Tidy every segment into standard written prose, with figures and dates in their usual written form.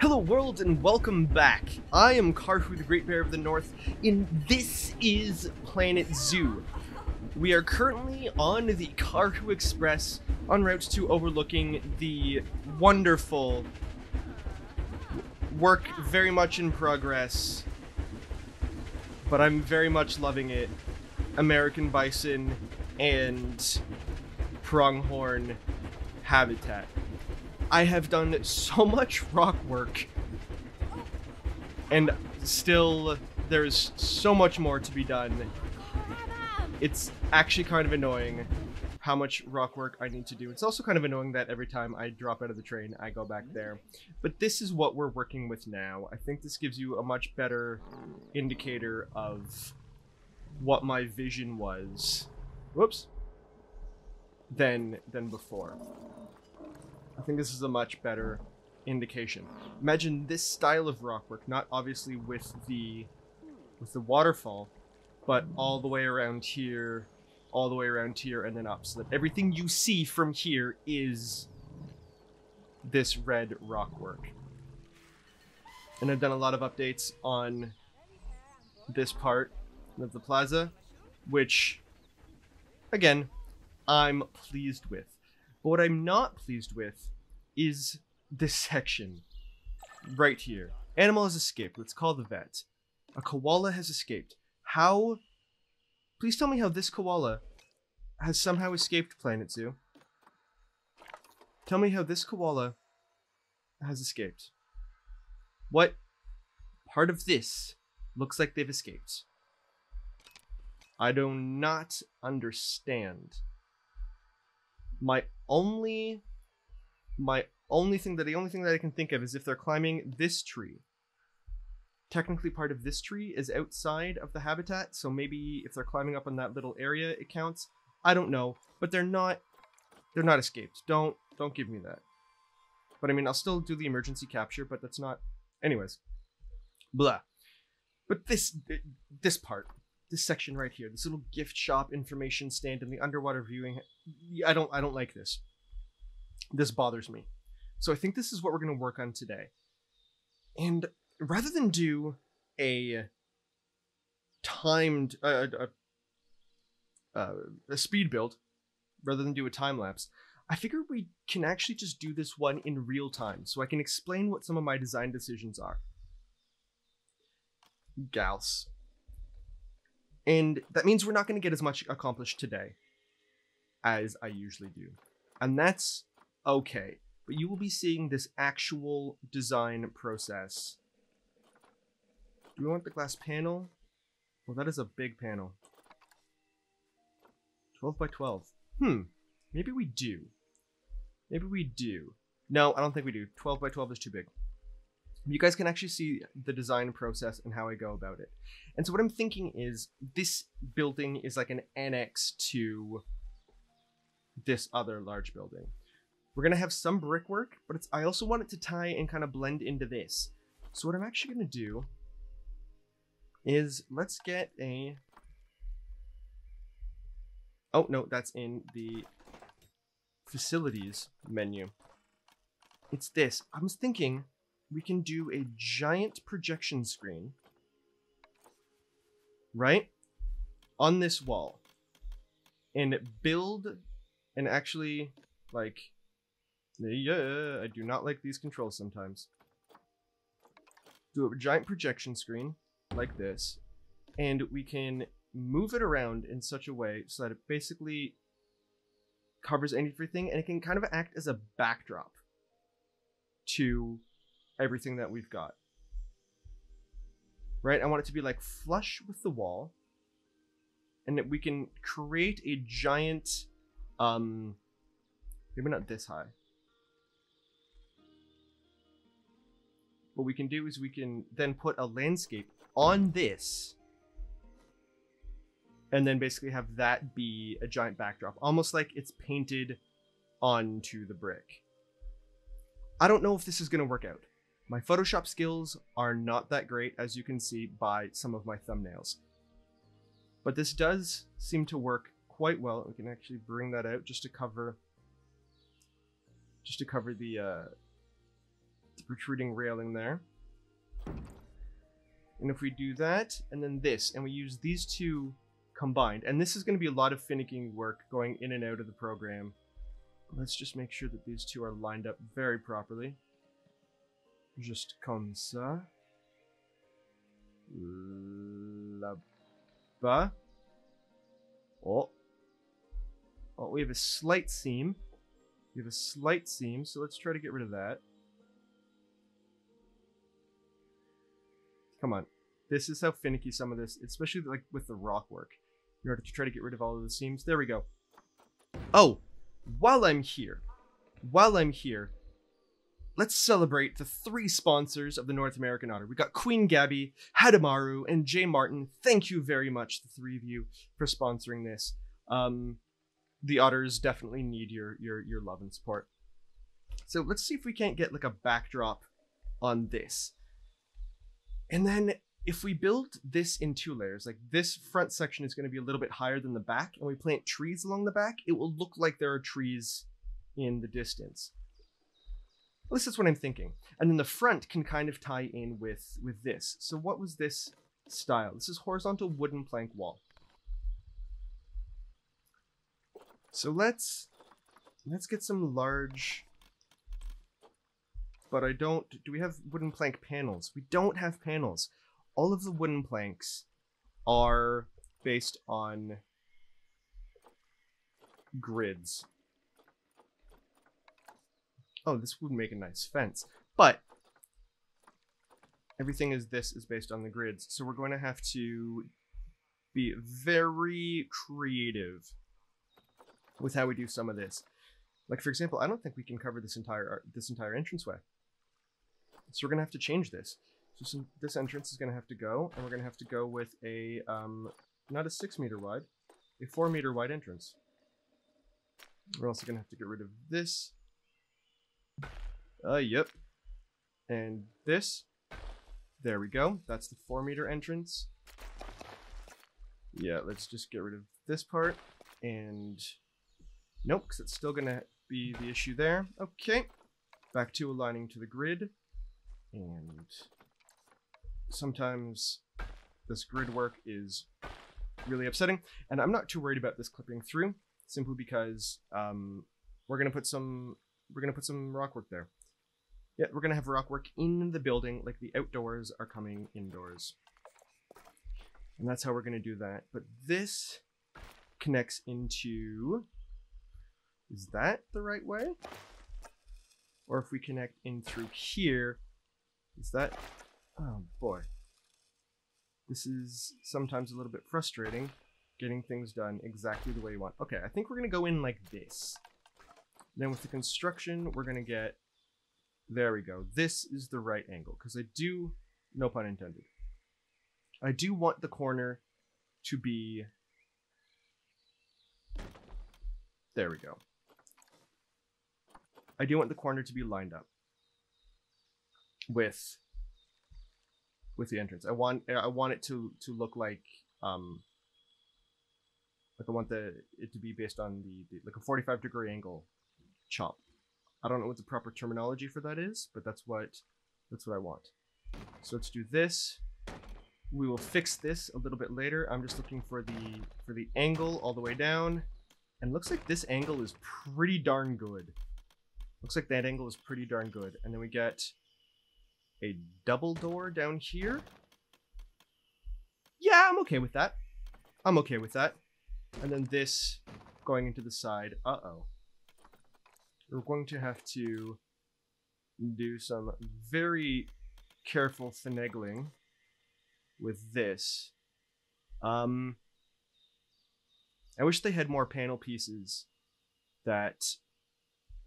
Hello world and welcome back. I am Karhu, the Great Bear of the North, and this is Planet Zoo. We are currently on the Karhu Express en route to overlooking the wonderful work very much in progress, but I'm very much loving it. American Bison and Pronghorn habitat. I have done so much rock work, and still there is so much more to be done. It's actually kind of annoying how much rock work I need to do. It's also kind of annoying that every time I drop out of the train, I go back there. But this is what we're working with now. I think this gives you a much better indicator of what my vision was. Whoops. Than before. I think this is a much better indication. Imagine this style of rockwork, not obviously with the waterfall, but all the way around here, all the way around here, and then up, so that everything you see from here is this red rockwork. And I've done a lot of updates on this part of the plaza, which, again, I'm pleased with. But what I'm not pleased with is this section right here. Animal has escaped. Let's call the vet. A koala has escaped. How? Please tell me how this koala has somehow escaped Planet Zoo. Tell me how this koala has escaped. What part of this looks like they've escaped? I do not understand. The only thing that I can think of is if they're climbing this tree. Technically part of this tree is outside of the habitat, so maybe if they're climbing up on that little area it counts. I don't know, but they're not escaped. Don't give me that. But I mean, I'll still do the emergency capture, but that's not, anyways. Blah. But this part, this section right here, this little gift shop information stand and the underwater viewing, I don't like this. This bothers me. So I think this is what we're going to work on today. And rather than do a timed, a speed build, rather than do a time lapse, I figure we can actually just do this one in real time, so I can explain what some of my design decisions are. Gals. And that means we're not going to get as much accomplished today as I usually do. And that's okay. But you will be seeing this actual design process. Do we want the glass panel? Well, that is a big panel. 12 by 12. Maybe we do. Maybe we do. No, I don't think we do. 12 by 12 is too big. You guys can actually see the design process and how I go about it. And so what I'm thinking is this building is like an annex to this other large building. We're going to have some brickwork, but I also want it to tie and kind of blend into this. So what I'm actually going to do is let's get a... Oh, no, that's in the facilities menu. It's this. I was thinking... we can do a giant projection screen, right, on this wall and build, and actually, like, yeah, I do not like these controls sometimes. Do a giant projection screen like this, and we can move it around in such a way so that it basically covers everything, and it can kind of act as a backdrop to everything that we've got. Right? I want it to be like flush with the wall, and that we can create a giant, maybe not this high. What we can do is we can then put a landscape on this, and then basically have that be a giant backdrop, almost like it's painted onto the brick. I don't know if this is going to work out. My Photoshop skills are not that great, as you can see by some of my thumbnails. But this does seem to work quite well. We can actually bring that out just to cover the protruding railing there. And if we do that, and then this, and we use these two combined, and this is going to be a lot of finicking work going in and out of the program. Let's just make sure that these two are lined up very properly. Just comme ça. Là-bas. Oh. Oh, we have a slight seam. We have a slight seam, so let's try to get rid of that. Come on. This is how finicky some of this, especially like with the rock work, in order to try to get rid of all of the seams. There we go. Oh, while I'm here, let's celebrate the three sponsors of the North American Otter. We got Queen Gabby, Hadamaru, and Jay Martin. Thank you very much, the three of you, for sponsoring this. The otters definitely need your love and support. So let's see if we can't get like a backdrop on this. And then if we build this in two layers, like this front section is going to be a little bit higher than the back, and we plant trees along the back, it will look like there are trees in the distance. At least that's what I'm thinking. And then the front can kind of tie in with this. So what was this style? This is horizontal wooden plank wall. So let's get some large, but I don't, do we have wooden plank panels? We don't have panels. All of the wooden planks are based on grids. Oh, this would make a nice fence, but everything is, this is based on the grids. So we're going to have to be very creative with how we do some of this. Like, for example, I don't think we can cover this entire entranceway. So we're gonna have to change this. So this entrance is gonna have to go, and we're gonna have to go with a, not a 6 meter wide, a 4 meter wide entrance. We're also gonna have to get rid of this. Yep. And this. There we go. That's the 4 meter entrance. Yeah, let's just get rid of this part. And nope, because it's still gonna be the issue there. Okay, back to aligning to the grid. And sometimes this grid work is really upsetting, and I'm not too worried about this clipping through, simply because we're gonna put some rock work there. Yeah, we're gonna have rock work in the building, like the outdoors are coming indoors, and that's how we're gonna do that. But this connects into, is that the right way? Or if we connect in through here, is that, oh boy. This is sometimes a little bit frustrating, getting things done exactly the way you want. Okay, I think we're gonna go in like this. Then with the construction, we're gonna get, there we go. This is the right angle, because I do, no pun intended. I do want the corner to be, there we go. I do want the corner to be lined up with the entrance. I want it to look like I want it to be based on the like a 45 degree angle chop. I don't know what the proper terminology for that is, but that's what I want. So let's do this. We will fix this a little bit later. I'm just looking for the angle all the way down, and looks like this angle is pretty darn good. Looks like that angle is pretty darn good. And then we get a double door down here. Yeah, I'm okay with that. I'm okay with that. And then this going into the side. Uh-oh. We're going to have to do some very careful finagling with this. I wish they had more panel pieces that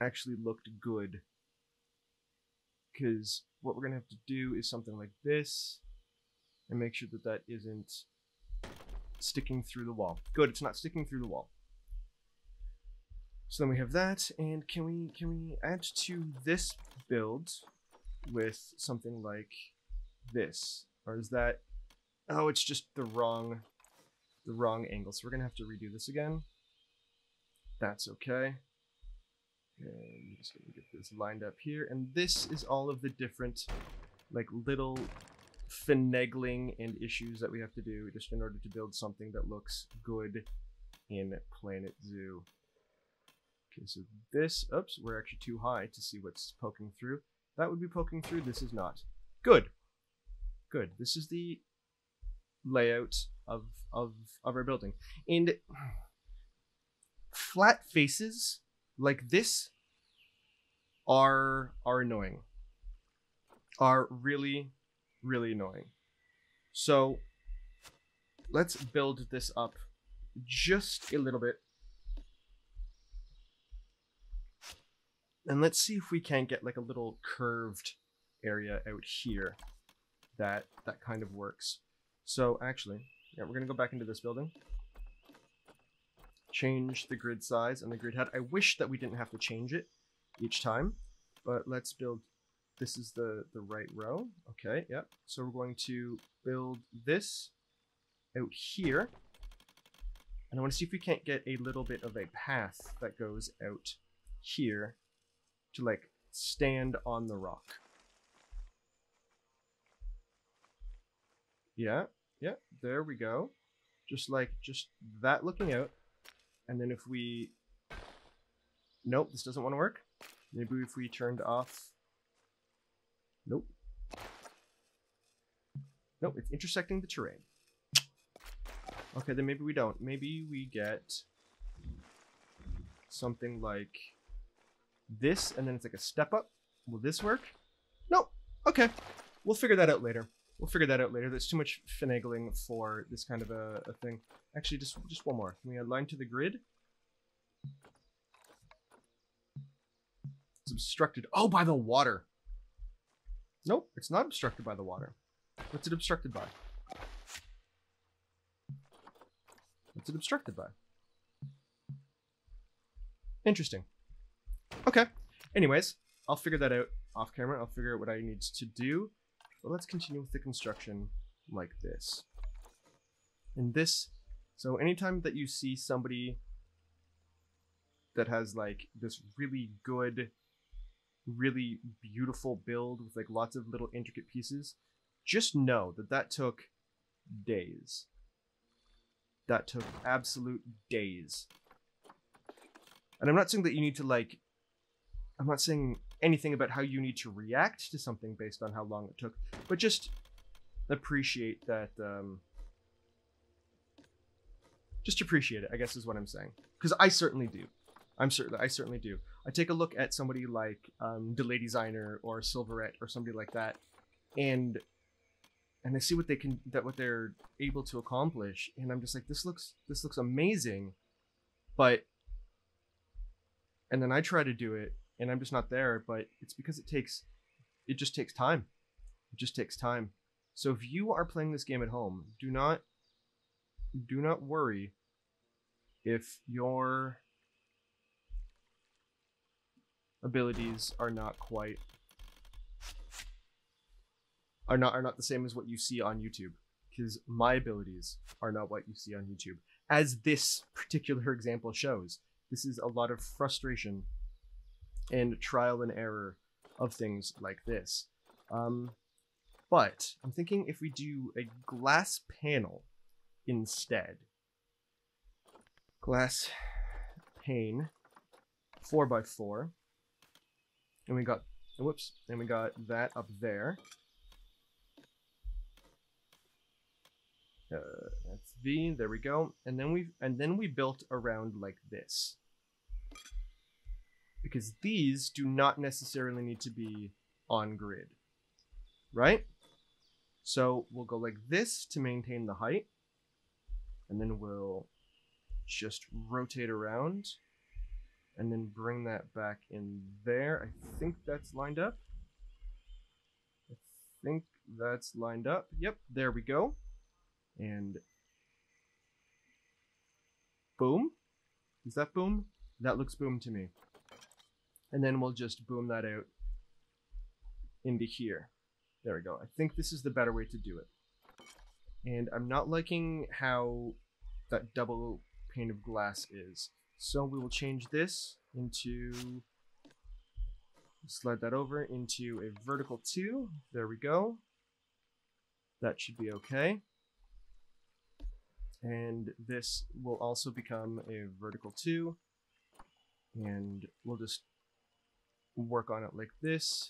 actually looked good, because what we're gonna have to do is something like this and make sure that that isn't sticking through the wall. Good, it's not sticking through the wall. So then we have that, and can we add to this build with something like this, or is that, oh, it's just the wrong angle, so we're gonna have to redo this again. That's okay. And so we get this lined up here. And this is all of the different like little finagling and issues that we have to do just in order to build something that looks good in Planet Zoo. Okay, so this, oops, we're actually too high to see what's poking through. That would be poking through. This is not good. Good. This is the layout of our building. And flat faces like this are annoying. Are really, really annoying. So let's build this up just a little bit. And let's see if we can get like a little curved area out here that kind of works. So actually, yeah, we're gonna go back into this building, change the grid size and the grid head. I wish that we didn't have to change it each time, but let's build. This is the right row. Okay, yep. So we're going to build this out here. And I wanna see if we can't get a little bit of a path that goes out here to like stand on the rock. Yeah, there we go. Just that looking out. And then if we, nope, this doesn't want to work. Maybe if we turned off, nope. Nope, it's intersecting the terrain. Okay, then maybe we don't. Maybe we get something like this, and then it's like a step up. Will this work? No. Okay, we'll figure that out later. There's too much finagling for this kind of a thing. Actually, just one more. Can we align to the grid? It's obstructed. Oh, by the water. Nope, it's not obstructed by the water. What's it obstructed by? Interesting. Okay. Anyways, I'll figure that out off camera. I'll figure out what I need to do. But let's continue with the construction like this. And this, so anytime that you see somebody that has like this really good, really beautiful build with like lots of little intricate pieces, just know that that took days. That took absolute days. And I'm not saying that you need to like, I'm not saying anything about how you need to react to something based on how long it took, but just appreciate that. Just appreciate it, I guess, is what I'm saying. Because I certainly do. I certainly do. I take a look at somebody like Delay Designer or Silverette or somebody like that, and I see what they can, what they're able to accomplish, and I'm just like, this looks amazing, but. And then I try to do it and I'm just not there, but it's because it just takes time. It just takes time. So if you are playing this game at home, do not worry if your abilities are not quite are not the same as what you see on YouTube, because my abilities are not what you see on YouTube, as this particular example shows. This is a lot of frustration and trial and error of things like this. But I'm thinking if we do a glass panel instead. Glass pane, 4x4. And we got, whoops, and we got that up there. That's V, there we go. And then we built around like this. Because these do not necessarily need to be on grid, right? So we'll go like this to maintain the height. And then we'll just rotate around and then bring that back in there. I think that's lined up. Yep, there we go. And boom. Is that boom? That looks boom to me. And then we'll just boom that out into here. There we go. I think this is the better way to do it. And I'm not liking how that double pane of glass is. So we will change this into Slide that over into a vertical 2. There we go. That should be okay. And this will also become a vertical 2. And we'll just work on it like this.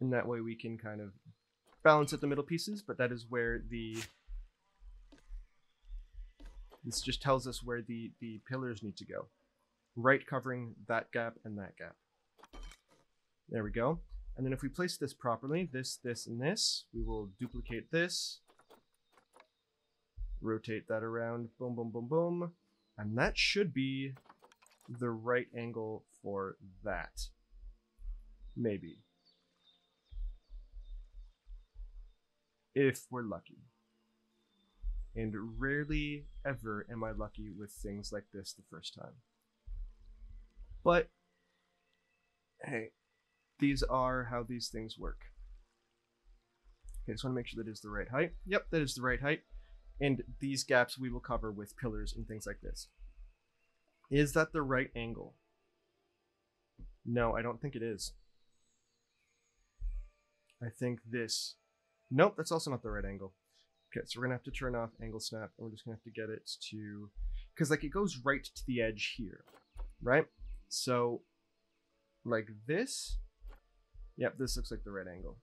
And that way we can kind of balance at the middle pieces, but that is where the... This just tells us where the pillars need to go. Right covering that gap and that gap. There we go. And then if we place this properly, this, this, and this, we will duplicate this. Rotate that around. Boom, boom, boom, boom. And that should be the right angle for that. Maybe. If we're lucky. And rarely ever am I lucky with things like this the first time. But, hey, these are how these things work. Okay, just want to make sure that is the right height. Yep, that is the right height. And these gaps we will cover with pillars and things like this. Is that the right angle? No, I don't think it is. I think this... Nope, that's also not the right angle. Okay, so we're gonna have to turn off angle snap, and we're just gonna have to get it to, because like it goes right to the edge here, right? So like this, yep, this looks like the right angle,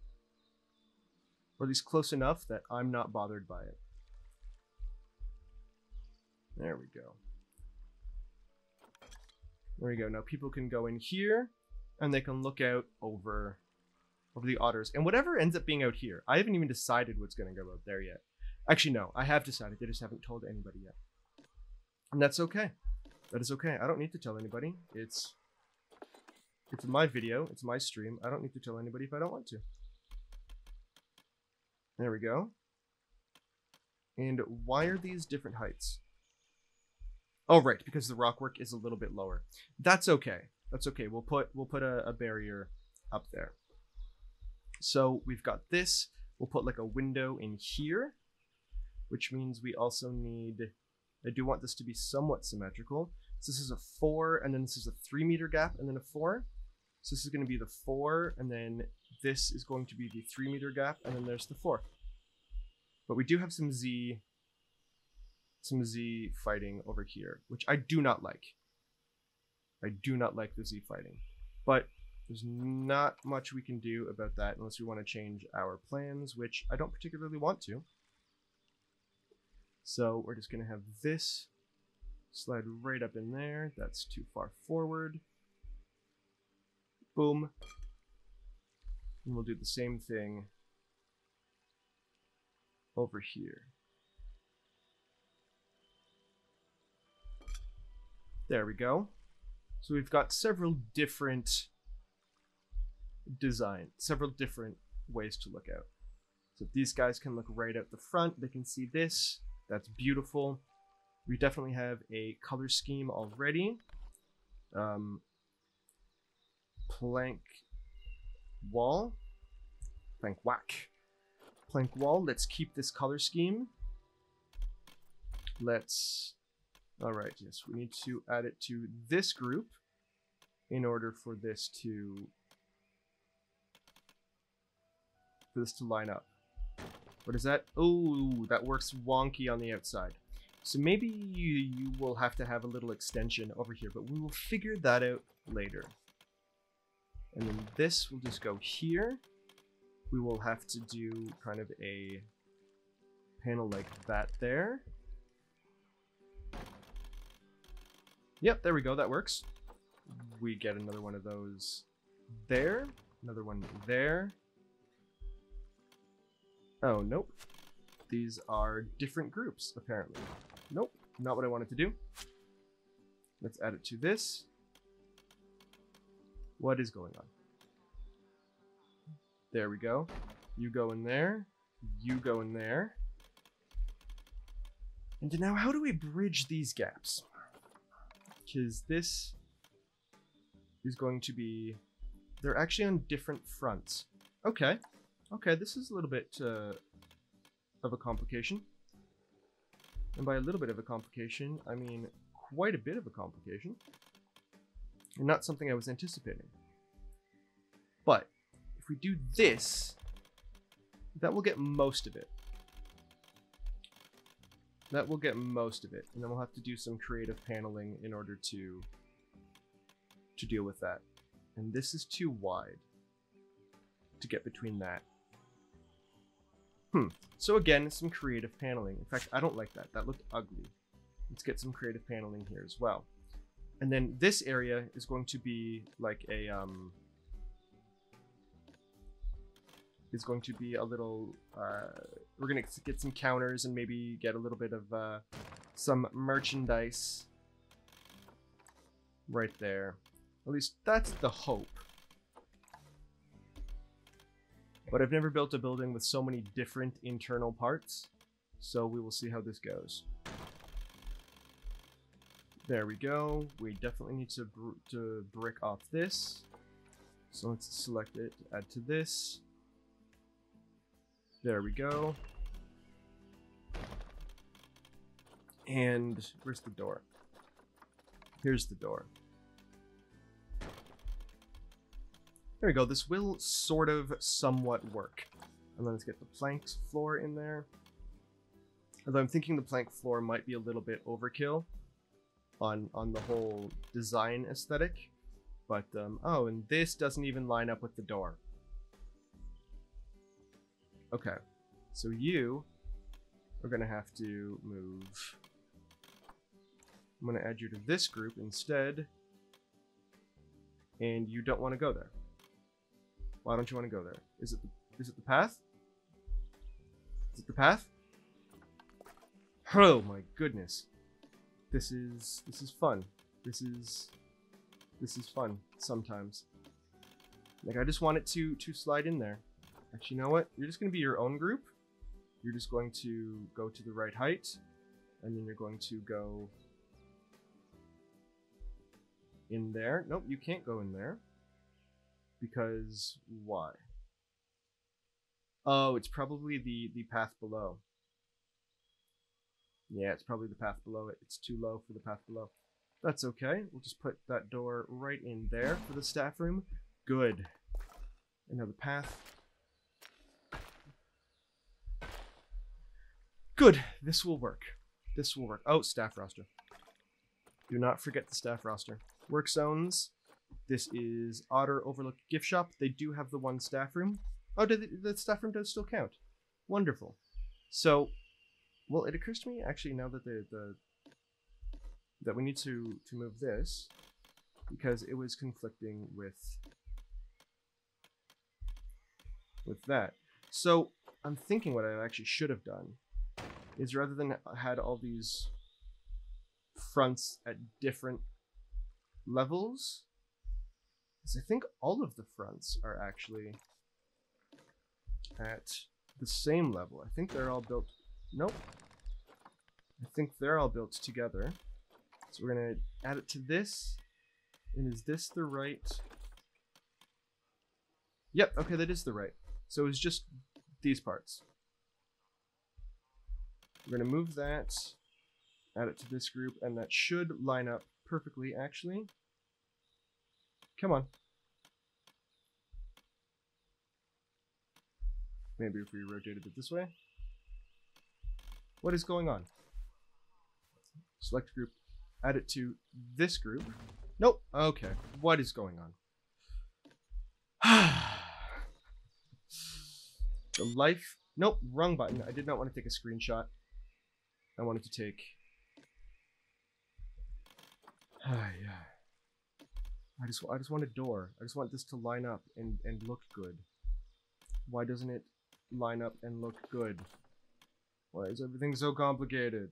or at least close enough that I'm not bothered by it. There we go. There we go. Now people can go in here and they can look out over the otters and whatever ends up being out here. I haven't even decided what's gonna go out there yet. Actually, no, I have decided. They just haven't told anybody yet. And that's okay. That is okay. I don't need to tell anybody. It's my video. It's my stream. I don't need to tell anybody if I don't want to. There we go. And why are these different heights? Oh, right. Because the rock work is a little bit lower. That's okay. That's okay. We'll put a barrier up there. So we've got this. We'll put like a window in here, which means we also need, I do want this to be somewhat symmetrical. So this is a 4, and then this is a 3 meter gap, and then a 4. So this is going to be the 4, and then this is going to be the 3 meter gap, and then there's the 4. But we do have some Z fighting over here, which I do not like. I do not like the Z fighting, but there's not much we can do about that unless we want to change our plans, which I don't particularly want to. So we're just going to have this slide right up in there. That's too far forward. Boom. And we'll do the same thing over here. There we go. So we've got several different designs, several different ways to look out. So these guys can look right out the front. They can see this. That's beautiful. We definitely have a color scheme already. Plank wall. Let's keep this color scheme. All right, yes, we need to add it to this group in order for this to line up. What is that? Oh, that works wonky on the outside. So maybe you will have to have a little extension over here, but we will figure that out later. And then this will just go here. We will have to do kind of a panel like that there. Yep, there we go. That works. We get another one of those there. Another one there. Oh, nope. These are different groups, apparently. Nope, not what I wanted to do. Let's add it to this. What is going on? There we go. You go in there. You go in there. And now how do we bridge these gaps? Because this is going to be... They're actually on different fronts. Okay. Okay, this is a little bit of a complication. And by a little bit of a complication, I mean quite a bit of a complication. And not something I was anticipating. But if we do this, that will get most of it. That will get most of it. And then we'll have to do some creative paneling in order to deal with that. And this is too wide to get between that. So again, some creative paneling. In fact, I don't like that. That looked ugly. Let's get some creative paneling here as well. And then this area is going to be like a is going to be a little we're gonna get some counters and maybe get a little bit of some merchandise right there. At least that's the hope. But I've never built a building with so many different internal parts, so we will see how this goes. There we go. We definitely need to brick off this. So let's select it, add to this. There we go. And where's the door? Here's the door. There we go. This will sort of somewhat work. And then let's get the plank floor in there. Although I'm thinking the plank floor might be a little bit overkill on the whole design aesthetic. But, oh, and this doesn't even line up with the door. Okay, so you are going to have to move. I'm going to add you to this group instead. And you don't want to go there. Why don't you want to go there? Is it the path? Is it the path? Oh my goodness. This is fun. This is fun sometimes. Like, I just want it to slide in there. Actually, you know what? You're just going to be your own group. You're just going to go to the right height, and then you're going to go in there. Nope, you can't go in there. Because why? Oh, it's probably the path below. Yeah, it's probably the path below it. It's too low for the path below. That's okay. We'll just put that door right in there for the staff room. Good. And now the path. Good. This will work. This will work. Oh, staff roster. Do not forget the staff roster. Work zones. This is Otter Overlook Gift Shop. They do have the one staff room. Oh, the staff room does still count. Wonderful. So, well, it occurs to me, actually, now that that we need to move this, because it was conflicting with that. So, I'm thinking what I actually should have done is, rather than had all these fronts at different levels, because I think all of the fronts are actually at the same level. I think they're all built... Nope. I think they're all built together. So we're going to add it to this. And is this the right... Yep, okay, that is the right. So it's just these parts. We're going to move that, add it to this group, and that should line up perfectly, actually. Come on. Maybe if we rotated it this way. What is going on? Select group. Add it to this group. Nope. Okay. What is going on? The life. Nope. Wrong button. I did not want to take a screenshot. I wanted to take... Ah, yeah. I just want a door. I just want this to line up and look good. Why doesn't it line up and look good? Why is everything so complicated?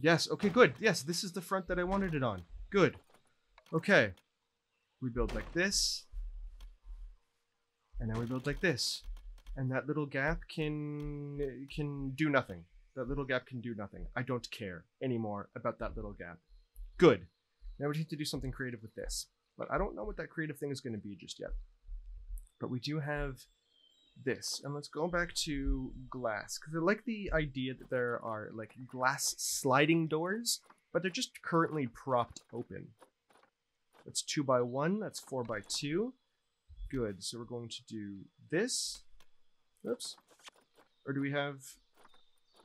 Yes, okay, good. Yes, this is the front that I wanted it on. Good. Okay. We build like this. And now we build like this. And that little gap can do nothing. That little gap can do nothing. I don't care anymore about that little gap. Good. Now we need to do something creative with this, but I don't know what that creative thing is going to be just yet. But we do have this, and let's go back to glass, because I like the idea that there are like glass sliding doors, but they're just currently propped open. That's 2 by 1. That's 4 by 2. Good. So we're going to do this. Oops. Or do we have?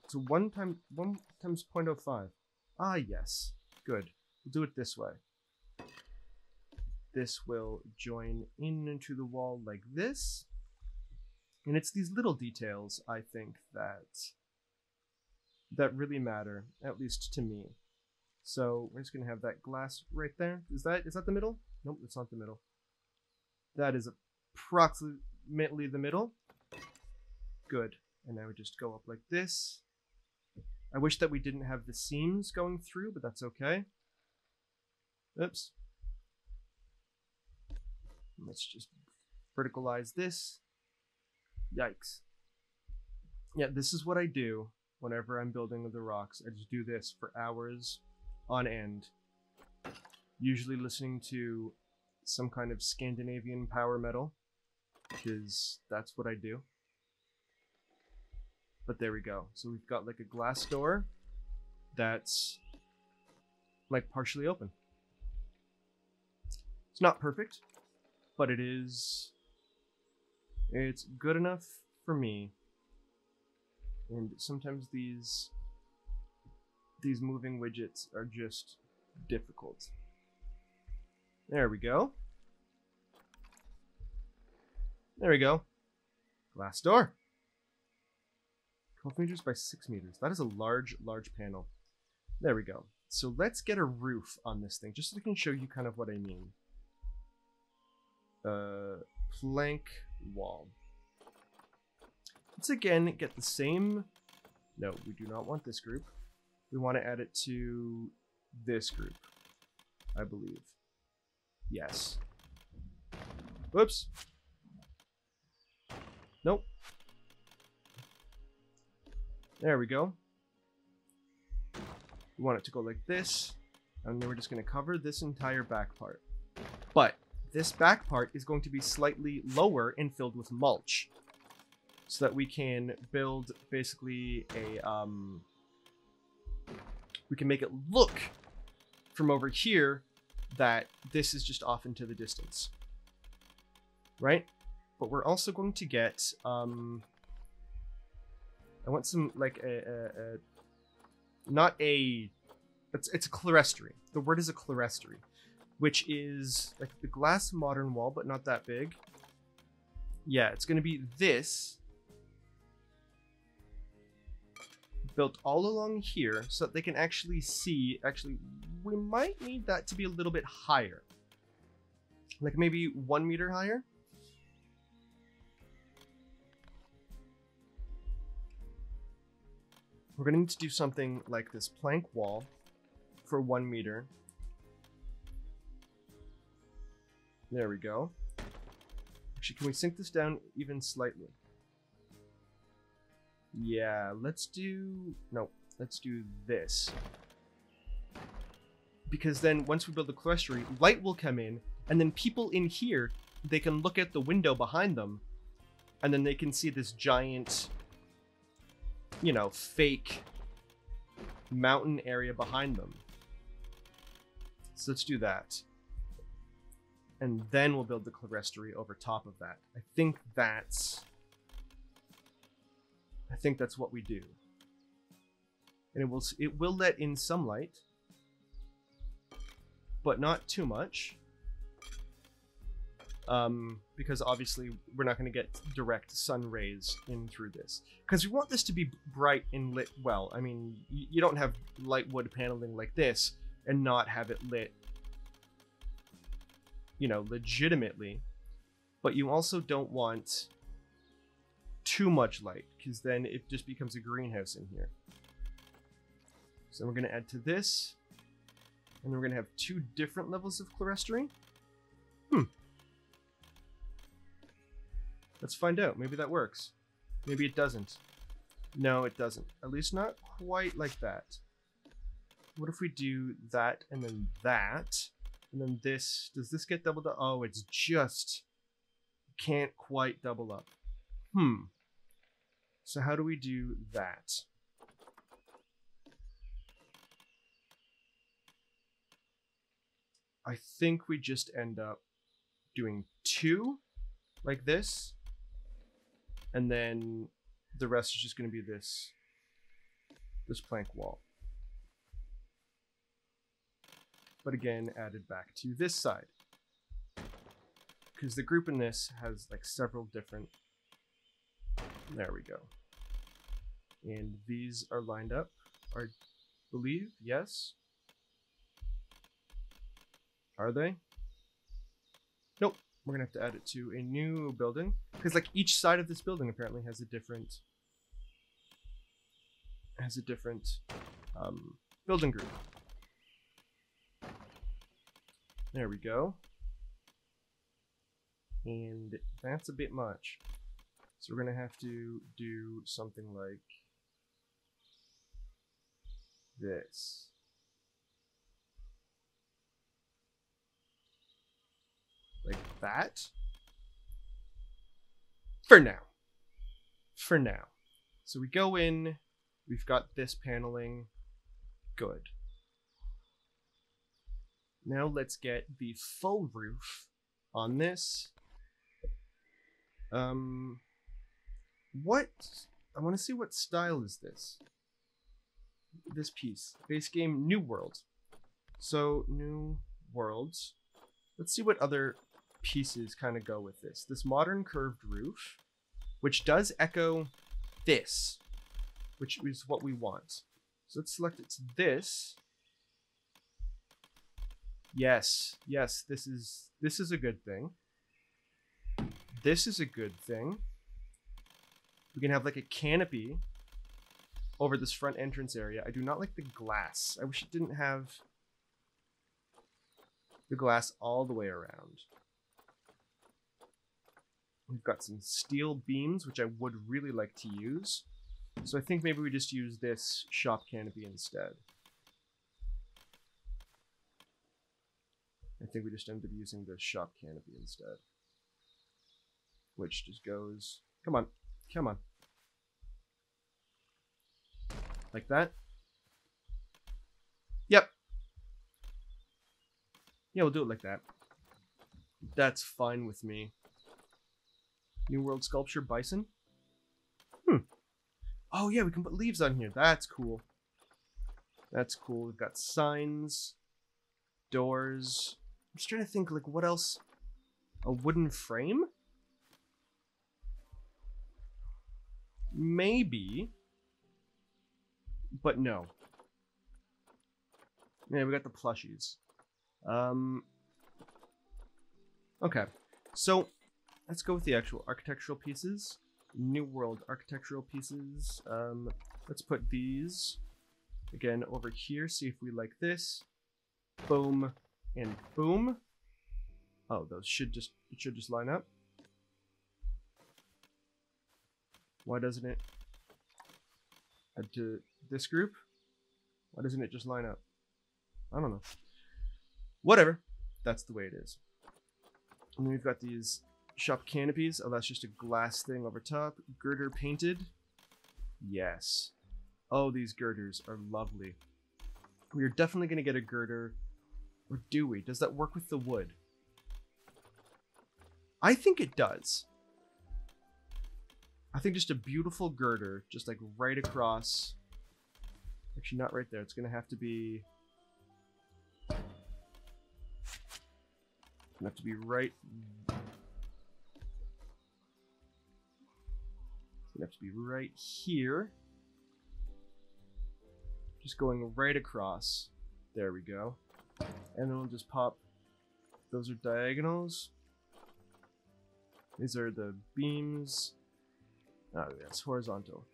So 1 times 0.05. Ah, yes. Good. We'll do it this way. This will join in into the wall like this. And it's these little details, I think, that really matter, at least to me. So we're just gonna have that glass right there. Is that the middle? Nope, it's not the middle. That is approximately the middle. Good. And I would just go up like this. I wish that we didn't have the seams going through, but that's okay. Oops. Let's just verticalize this. Yikes. Yeah, this is what I do whenever I'm building the rocks. I just do this for hours on end. Usually listening to some kind of Scandinavian power metal, because that's what I do. But there we go. So we've got like a glass door that's like partially open. It's not perfect, but it is... it's good enough for me. And sometimes these moving widgets are just difficult. There we go. There we go. Glass door. 12 meters by 6 meters. That is a large, large panel. There we go. So let's get a roof on this thing, just so I can show you kind of what I mean. Plank wall. Let's again get the same... no, we do not want this group. We want to add it to this group, I believe. Yes. Whoops. Nope. There we go. We want it to go like this, and then we're just going to cover this entire back part. But this back part is going to be slightly lower and filled with mulch, so that we can build basically a, we can make it look from over here that this is just off into the distance, right? But we're also going to get, I want some, like, it's a clerestory. The word is a clerestory, which is like the glass modern wall, but not that big. Yeah, it's going to be this built all along here so that they can actually see. Actually, we might need that to be a little bit higher, like maybe 1 meter higher. We're going to need to do something like this plank wall for 1 meter. There we go. Actually, can we sink this down even slightly? Yeah, let's do... no, let's do this. Because then once we build the clerestory, light will come in, and then people in here, they can look at the window behind them, and then they can see this giant, you know, fake mountain area behind them. So let's do that. And then we'll build the clerestory over top of that. I think that's what we do. And it will let in some light, but not too much, because obviously we're not going to get direct sun rays in through this, because we want this to be bright and lit well. I mean, you don't have light wood paneling like this and not have it lit, you know, legitimately. But you also don't want too much light, because then it just becomes a greenhouse in here. So we're going to add to this, and we're going to have 2 different levels of clerestory. Let's find out. Maybe that works. Maybe it doesn't. No, it doesn't. At least not quite like that. What if we do that and then that? And then this, does this get doubled up? Oh, it's just, can't quite double up. So how do we do that? I think we just end up doing two like this. And then the rest is just going to be this plank wall. But again, added back to this side. Because the group in this has like several different... There we go. And these are lined up, I believe, yes? Are they? Nope. We're gonna have to add it to a new building. Because like each side of this building apparently has a different building group. There we go. And that's a bit much. So we're gonna have to do something like this. Like that. For now. For now. So we go in, we've got this paneling. Good. Now let's get the full roof on this. What? I want to see what style is this. This piece. Base game, New World. So, New Worlds. Let's see what other pieces kind of go with this. This modern curved roof, which does echo this, which is what we want. So let's select it to this. Yes, yes, this is a good thing. This is a good thing. We can have like a canopy over this front entrance area. I do not like the glass. I wish it didn't have the glass all the way around. We've got some steel beams, which I would really like to use. So I think maybe we just use this shop canopy instead. I think we just ended up using the shop canopy instead. Which just goes, come on, come on. Like that. Yep. Yeah, we'll do it like that. That's fine with me. New World Sculpture Bison. Hmm. Oh yeah, we can put leaves on here. That's cool. That's cool. We've got signs, doors. I'm just trying to think like what else? A wooden frame? Maybe. But no. Yeah, we got the plushies. Okay. So let's go with the actual architectural pieces. New World architectural pieces. Let's put these again over here. See if we like this. Boom and boom. Oh, those should just line up. Why doesn't it add to this group? Why doesn't it just line up? I don't know. Whatever. That's the way it is. And then we've got these shop canopies. Oh, that's just a glass thing over top. Girder painted. Yes. Oh, these girders are lovely. We are definitely going to get a girder. Or do we? Does that work with the wood? I think it does. I think just a beautiful girder, just like right across. Actually, not right there. It's going to have to be... It's going to have to be right... It's going to have to be right here. Just going right across. There we go. And then we'll just pop... Those are diagonals. These are the beams. Oh, that's horizontal.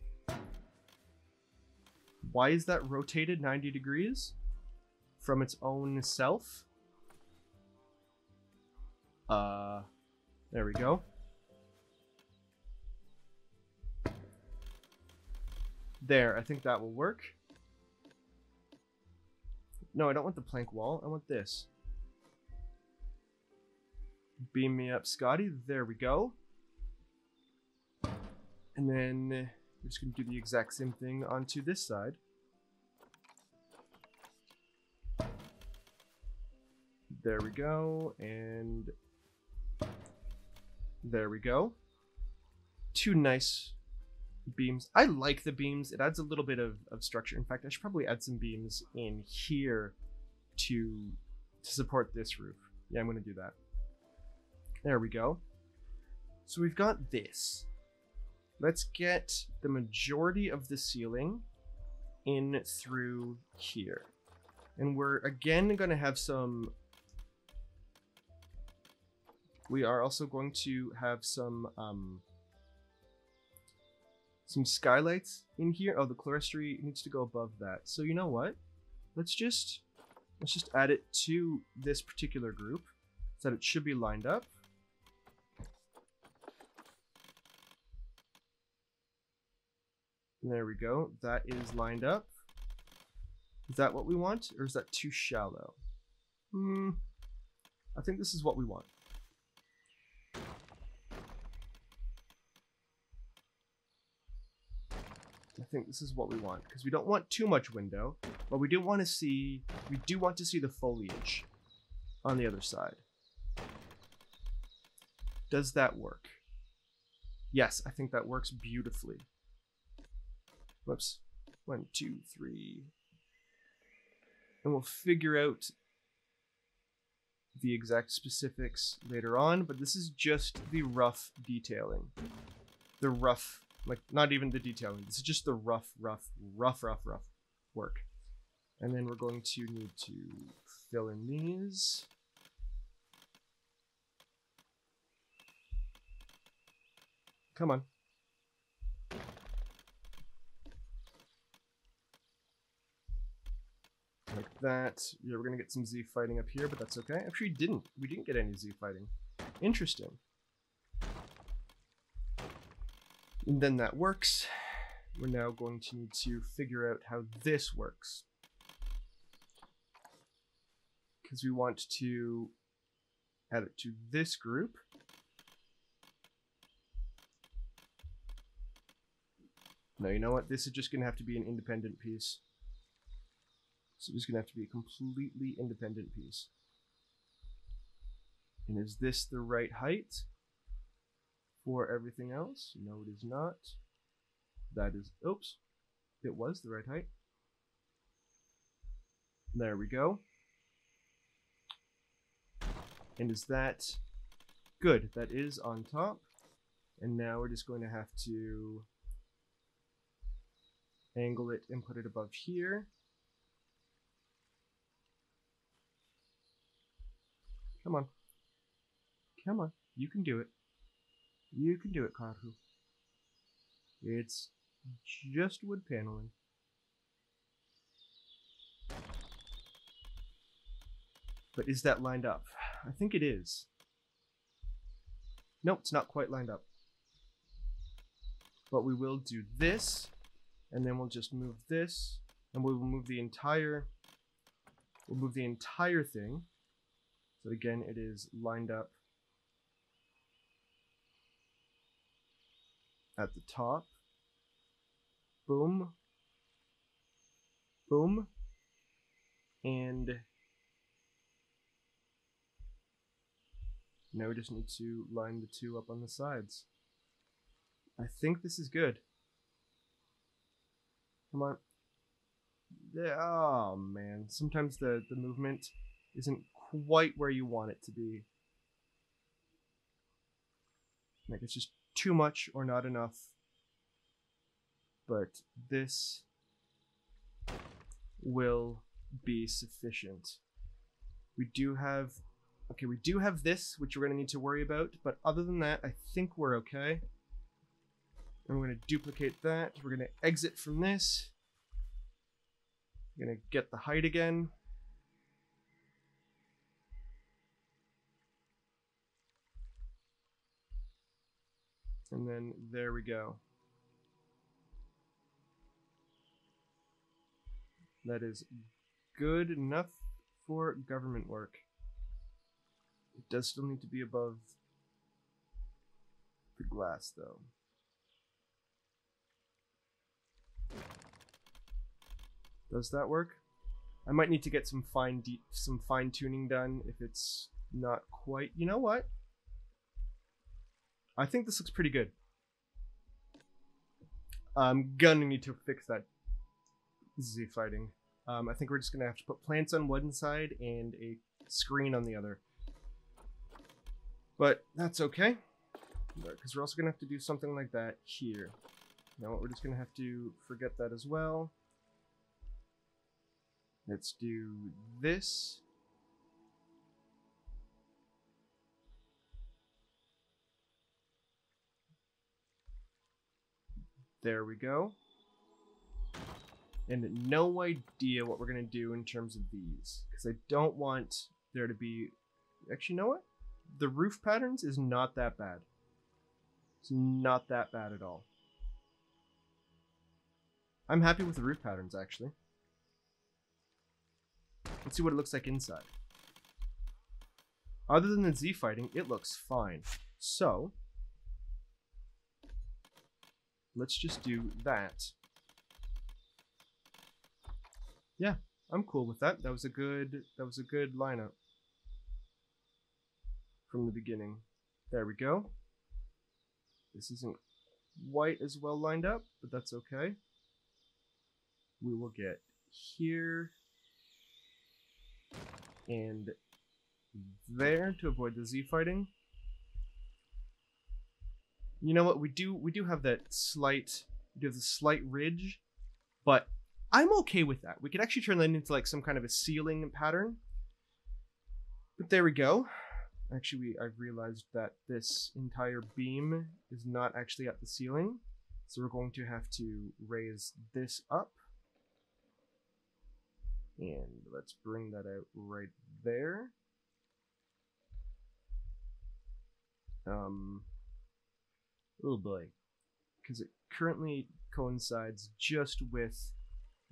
Why is that rotated 90 degrees from its own self? There we go. There, I think that will work. No, I don't want the plank wall. I want this. Beam me up, Scotty. There we go. And then we're just going to do the exact same thing onto this side. There we go, and there we go. Two nice beams. I like the beams. It adds a little bit of structure. In fact, I should probably add some beams in here to support this roof. Yeah, I'm going to do that. There we go. So we've got this. Let's get the majority of the ceiling in through here. And we're again going to have some... We are also going to have some skylights in here. Oh, the clerestory needs to go above that. So you know what? Let's just add it to this particular group so that it should be lined up. There we go. That is lined up. Is that what we want, or is that too shallow? I think this is what we want. Because we don't want too much window, but we do want to see the foliage on the other side. Does that work? Yes, I think that works beautifully. Whoops. 1, 2, 3. And we'll figure out the exact specifics later on, but this is just the rough detailing. The rough, like, not even the detailing. This is just the rough work. And then we're going to need to fill in these. Come on. Like that. Yeah, we're gonna get some Z fighting up here, but that's okay. Actually, we didn't get any Z fighting. Interesting. And then that works. We're now going to need to figure out how this works, because we want to add it to this group. No, you know what? This is just gonna have to be an independent piece. So it's going to have to be a completely independent piece. And is this the right height for everything else? No, it is not. That is, oops, it was the right height. There we go. And is that good? That is on top. And now we're just going to have to angle it and put it above here. Come on. Come on. You can do it. You can do it, Karhu. It's just wood paneling. But is that lined up? I think it is. Nope, it's not quite lined up. But we will do this, and then we'll just move this, and we will move the entire... We'll move the entire thing. So again, it is lined up at the top. Boom. Boom. And now we just need to line the two up on the sides. I think this is good. Come on. Oh, man. Sometimes the movement isn't quite where you want it to be. Like, it's just too much or not enough. But this will be sufficient. We do have this, which we're going to need to worry about, but other than that, I think we're okay. And we're going to duplicate that. We're going to exit from this. We're going to get the height again. And then there we go. That is good enough for government work. It does still need to be above the glass, though. Does that work? I might need to get some fine tuning done if it's not quite. You know what? I think this looks pretty good. I'm gonna need to fix that Z fighting. I think we're just gonna have to put plants on one side and a screen on the other. But that's okay, because we're also gonna have to do something like that here. You know what? We're just gonna have to forget that as well. Let's do this. There we go. And no idea what we're gonna do in terms of these, because I don't want there to be. Actually, you know what? The roof patterns is not that bad. It's not that bad at all. I'm happy with the roof patterns, actually. Let's see what it looks like inside. Other than the Z fighting, it looks fine. So let's just do that. Yeah, I'm cool with that. That was a good lineup from the beginning. There we go. This isn't quite as well lined up, but that's okay. We will get here and there to avoid the Z fighting. You know what? We do have that slight, we do have the slight ridge, but I'm okay with that. We could actually turn that into like some kind of a ceiling pattern. But there we go. Actually, I've realized that this entire beam is not actually at the ceiling. So we're going to have to raise this up. And let's bring that out right there. Oh boy. Because it currently coincides just with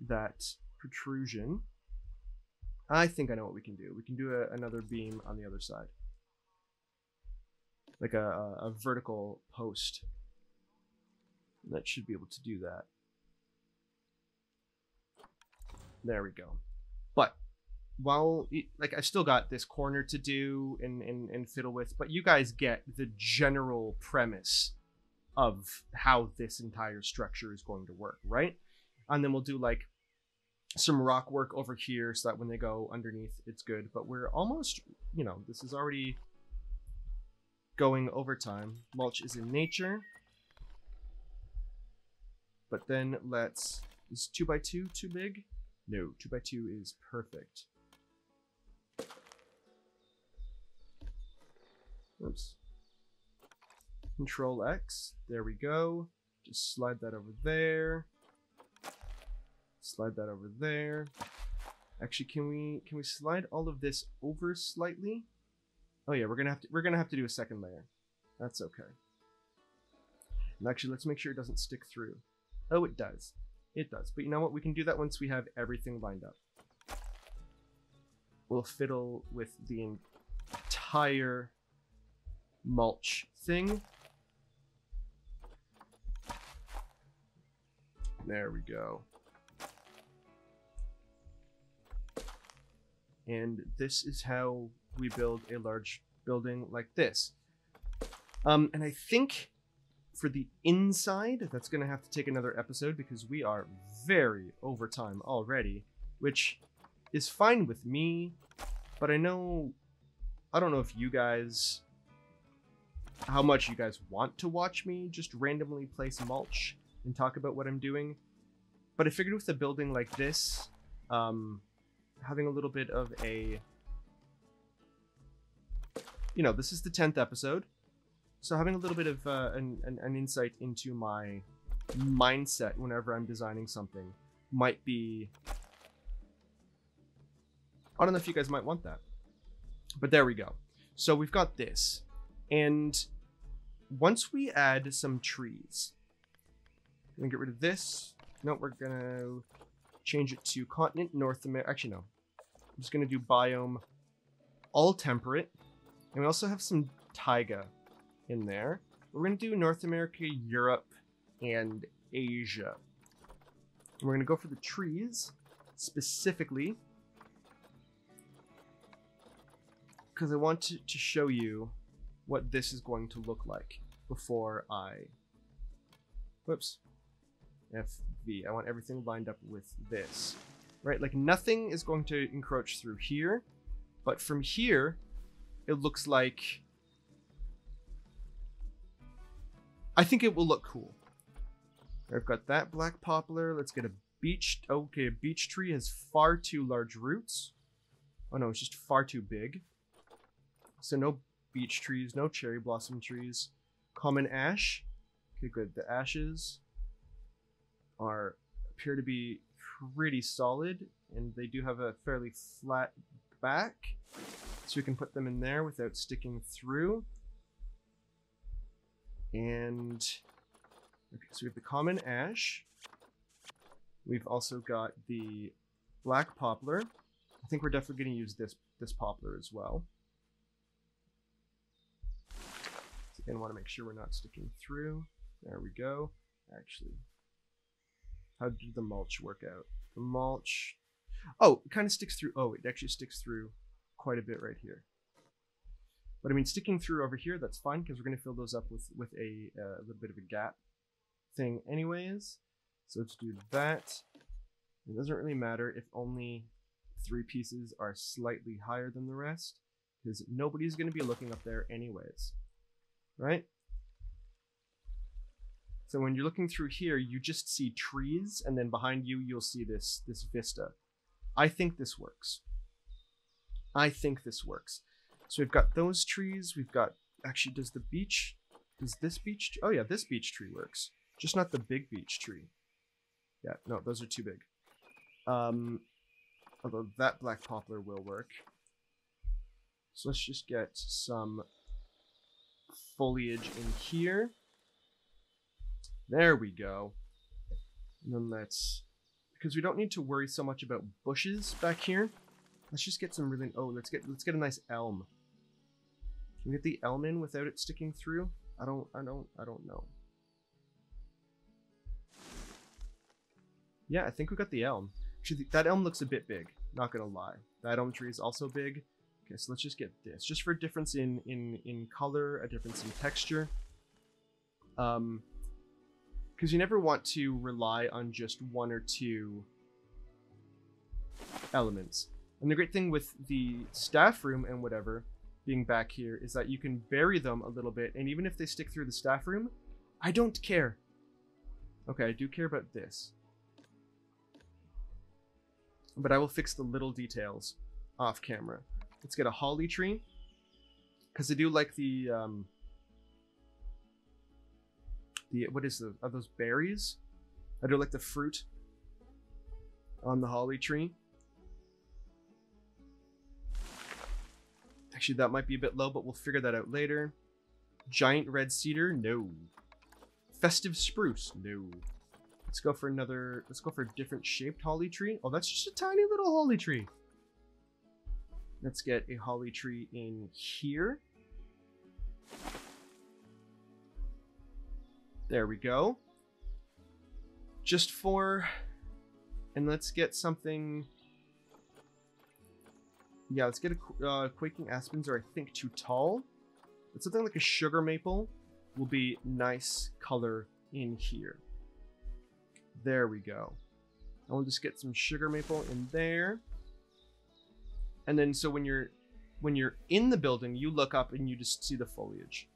that protrusion. I think I know what we can do. We can do another beam on the other side. Like a vertical post. And that should be able to do that. There we go. But while like I still got this corner to do and fiddle with, but you guys get the general premise of how this entire structure is going to work, right? And then we'll do like some rock work over here so that when they go underneath, it's good. But we're almost, you know, this is already going over time. Mulch is in nature. But then let's, is 2x2 too big? No, 2x2 is perfect. Oops. Control X, there we go. Just slide that over there. Slide that over there. Actually, can we slide all of this over slightly? Oh yeah, we're gonna have to do a second layer. That's okay. And actually, let's make sure it doesn't stick through. Oh, it does. It does. But you know what? We can do that once we have everything lined up. We'll fiddle with the entire mulch thing. There we go. And this is how we build a large building like this. And I think for the inside, that's going to have to take another episode because we are very over time already, which is fine with me, but I don't know if you guys, how much you guys want to watch me just randomly place mulch and talk about what I'm doing. But I figured with a building like this, having a little bit of a, you know, this is the 10th episode. So having a little bit of an insight into my mindset whenever I'm designing something might be, I don't know if you guys might want that, but there we go. So we've got this. And once we add some trees, I'm gonna get rid of this. No, we're gonna change it to continent, North America. Actually, no, I'm just gonna do biome, all temperate. And we also have some taiga in there. We're gonna do North America, Europe, and Asia. And we're gonna go for the trees specifically. because I want to show you what this is going to look like before I, whoops, FV. I want everything lined up with this, right? Like nothing is going to encroach through here, but from here, it looks like, I think it will look cool. I've got that black poplar. Let's get a beech. Okay, a beech tree has far too large roots. Oh no, it's just far too big. So no beech trees, no cherry blossom trees. Common ash. Okay, good. The ashes are appear to be pretty solid, and they do have a fairly flat back, so we can put them in there without sticking through. And okay, so we have the common ash. We've also got the black poplar. I think we're definitely going to use this poplar as well. So again, want to make sure we're not sticking through. There we go. Actually, how did the mulch work out? The mulch, oh, it kind of sticks through. Oh, it actually sticks through quite a bit right here. But I mean, sticking through over here, that's fine, because we're going to fill those up with a little bit of a gap thing anyways. So let's do that. It doesn't really matter if only three pieces are slightly higher than the rest, because nobody's going to be looking up there anyways, right? So when you're looking through here, you just see trees, and then behind you, you'll see this vista. I think this works. I think this works. So we've got those trees. We've got, actually, does this beech? Oh yeah, this beech tree works. Just not the big beech tree. Yeah, no, those are too big. Although that black poplar will work. So let's just get some foliage in here. There we go. And then let's, because we don't need to worry so much about bushes back here. Let's just get some really, oh, let's get a nice elm. Can we get the elm in without it sticking through? I don't know. Yeah, I think we got the elm. Actually, that elm looks a bit big, not gonna lie. That elm tree is also big. Okay, so let's just get this, just for a difference in color, a difference in texture. Because you never want to rely on just one or two elements. And the great thing with the staff room and whatever being back here is that you can bury them a little bit. And even if they stick through the staff room, I don't care. Okay, I do care about this. But I will fix the little details off camera. Let's get a holly tree, because I do like the what is the, are those berries? I do like the fruit on the holly tree. Actually, that might be a bit low, but we'll figure that out later. Giant red cedar? No. Festive spruce? No. Let's go for another, let's go for a different shaped holly tree. Oh, that's just a tiny little holly tree. Let's get a holly tree in here. There we go. Just for, and let's get something. Yeah, let's get a quaking aspens are I think too tall, but something like a sugar maple will be nice color in here. There we go. I will just get some sugar maple in there. And then so when you're in the building, you look up and you just see the foliage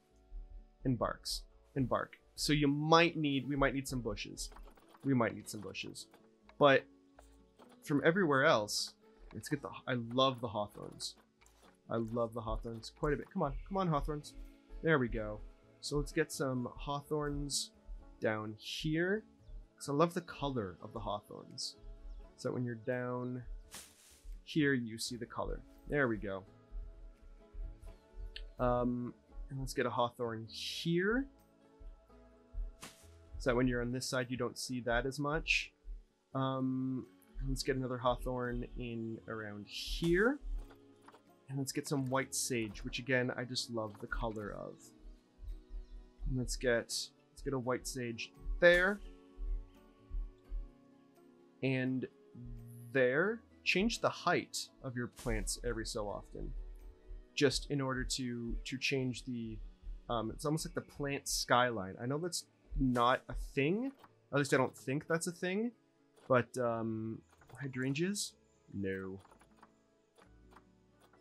and barks and bark. So you might need, we might need some bushes. We might need some bushes. But from everywhere else, let's get the, I love the hawthorns. I love the hawthorns quite a bit. Come on hawthorns. There we go. So let's get some hawthorns down here. So I love the color of the hawthorns. So when you're down here, you see the color. There we go. And let's get a hawthorn here. So that when you're on this side, you don't see that as much. Let's get another hawthorn in around here, and let's get some white sage, which again I just love the color of. And let's get a white sage there and there. Change the height of your plants every so often. just in order to change the, it's almost like the plant skyline. I know that's not a thing. At least I don't think that's a thing, but hydrangeas? No.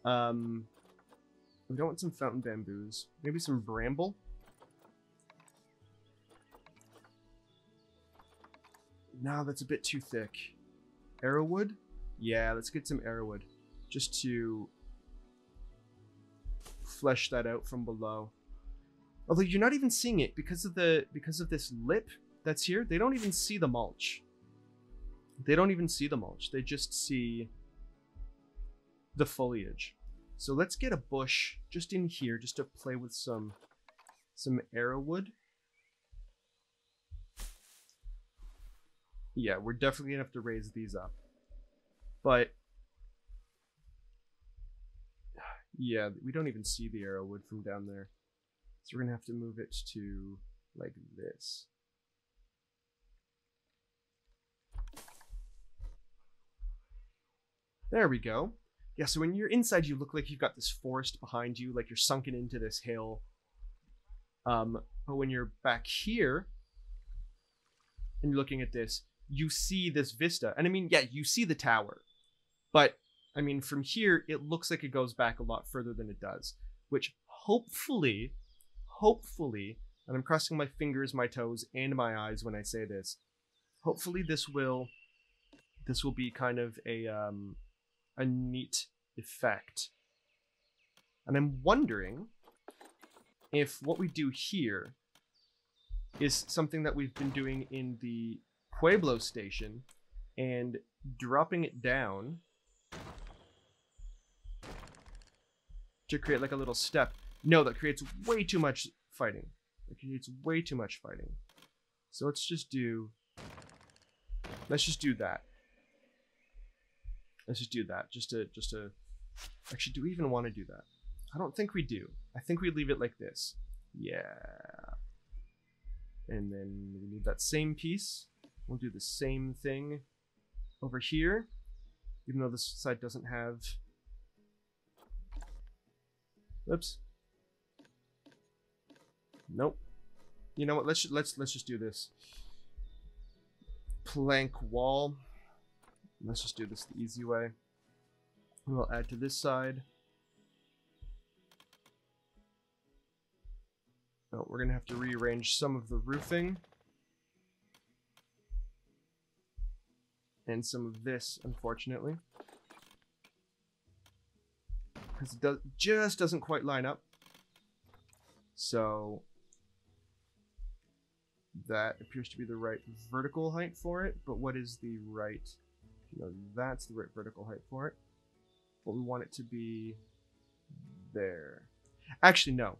We don't want some fountain bamboos. Maybe some bramble? No, that's a bit too thick. Arrowwood? Yeah, let's get some arrowwood. Just to flesh that out from below. Although you're not even seeing it because of the this lip that's here. They don't even see the mulch. They don't even see the mulch. They just see the foliage. So let's get a bush just in here just to play with some arrowwood. Yeah, we're definitely gonna have to raise these up. But yeah, we don't even see the arrowwood from down there. So we're gonna have to move it to like this. There we go. Yeah, so when you're inside, you look like you've got this forest behind you, like you're sunken into this hill. But when you're back here and you're looking at this, you see this vista. And I mean, yeah, you see the tower, but I mean, from here, it looks like it goes back a lot further than it does, which hopefully, and I'm crossing my fingers, my toes, and my eyes when I say this, hopefully this will be kind of a neat effect. And I'm wondering if what we do here is something that we've been doing in the Pueblo station and dropping it down to create like a little step. No, that creates way too much fighting. It creates way too much fighting. So let's just do that. Let's just do that. Just to actually, do we even want to do that? I don't think we do. I think we leave it like this. Yeah. And then we need that same piece. We'll do the same thing over here, even though this side doesn't have, oops. Nope. You know what? Let's just do this. Plank wall. Let's just do this the easy way. We'll add to this side. Oh, we're gonna have to rearrange some of the roofing. And some of this, unfortunately. Because it just doesn't quite line up. So that appears to be the right vertical height for it, but what is the right? No, that's the right vertical height for it. But we want it to be there. Actually, no.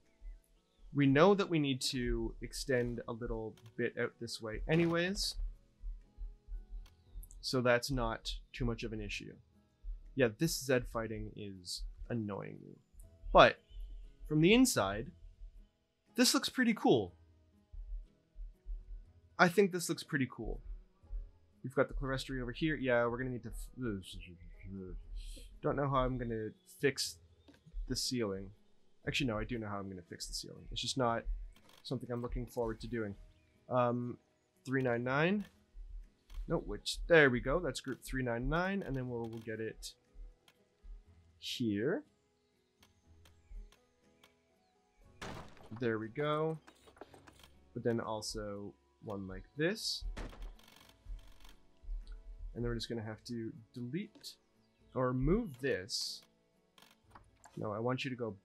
We know that we need to extend a little bit out this way anyways. So that's not too much of an issue. Yeah, this Zed fighting is annoying me. But from the inside, this looks pretty cool. I think this looks pretty cool. We've got the clerestory over here. Yeah, we're going to need to... Don't know how I'm going to fix the ceiling. Actually, no, I do know how I'm going to fix the ceiling. It's just not something I'm looking forward to doing. 399. No, which... There we go. That's group 399. And then we'll get it here. There we go. But then also one like this. And then we're just going to have to delete or move this. No, I want you to go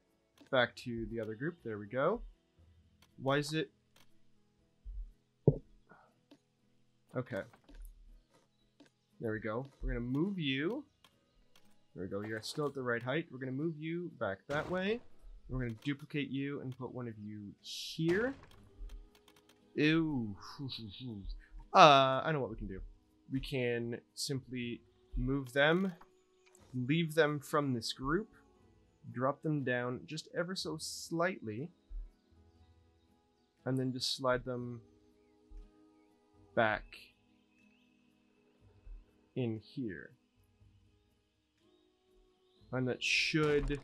back to the other group. There we go. Why is it? Okay. There we go. We're going to move you. There we go. You're still at the right height. We're going to move you back that way. We're going to duplicate you and put one of you here. Ew. I know what we can do. We can simply move them, leave them from this group, drop them down just ever so slightly, and then just slide them back in here. And that should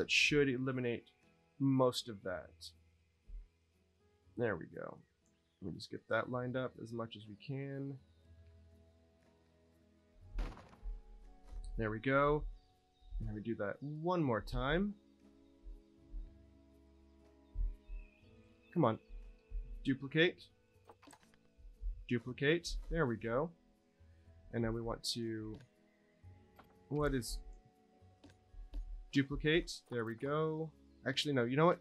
that should eliminate most of that. There we go. Let me just get that lined up as much as we can. There we go. And we do that one more time. Come on. Duplicate. Duplicate. There we go. And then we want to... What is... Duplicate. There we go. Actually, no. You know what?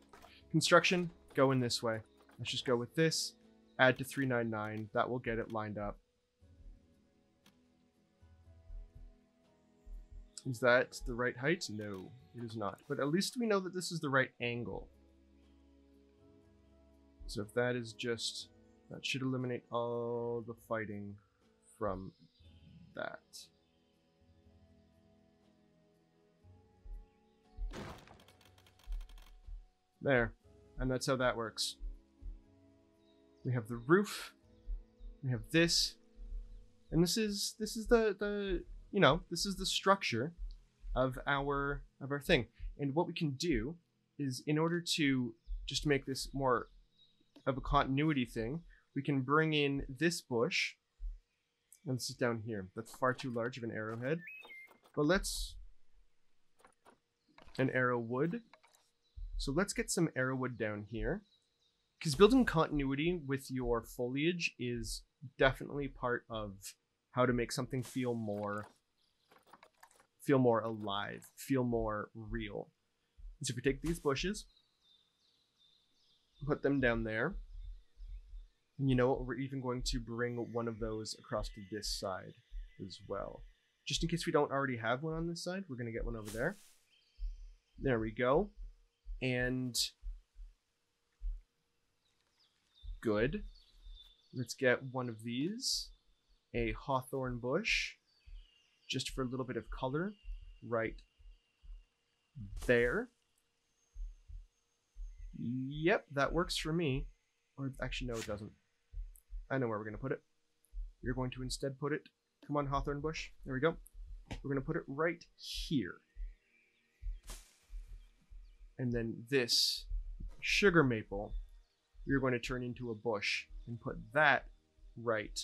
Construction. Go in this way. Let's just go with this. Add to 399. That will get it lined up. Is that the right height? No, it is not. But at least we know that this is the right angle. So if that is just... That should eliminate all the fighting from that. There. And that's how that works. We have the roof. We have this. And this is the you know, this is the structure of our thing. And what we can do is, in order to just make this more of a continuity thing, we can bring in this bush. And this is down here. That's far too large of an arrowhead. But let's... An arrowwood. So let's get some arrowwood down here. Because building continuity with your foliage is definitely part of how to make something feel more alive, feel more real. And so if we take these bushes, put them down there. You know what, we're even going to bring one of those across to this side as well. Just in case we don't already have one on this side, we're going to get one over there. There we go. And good. Let's get one of these. A hawthorn bush. Just for a little bit of color. Right there. Yep, that works for me. Or actually, no, it doesn't. I know where we're going to put it. You're going to instead put it... Come on, hawthorn bush. There we go. We're going to put it right here. And then this sugar maple, we're going to turn into a bush and put that right...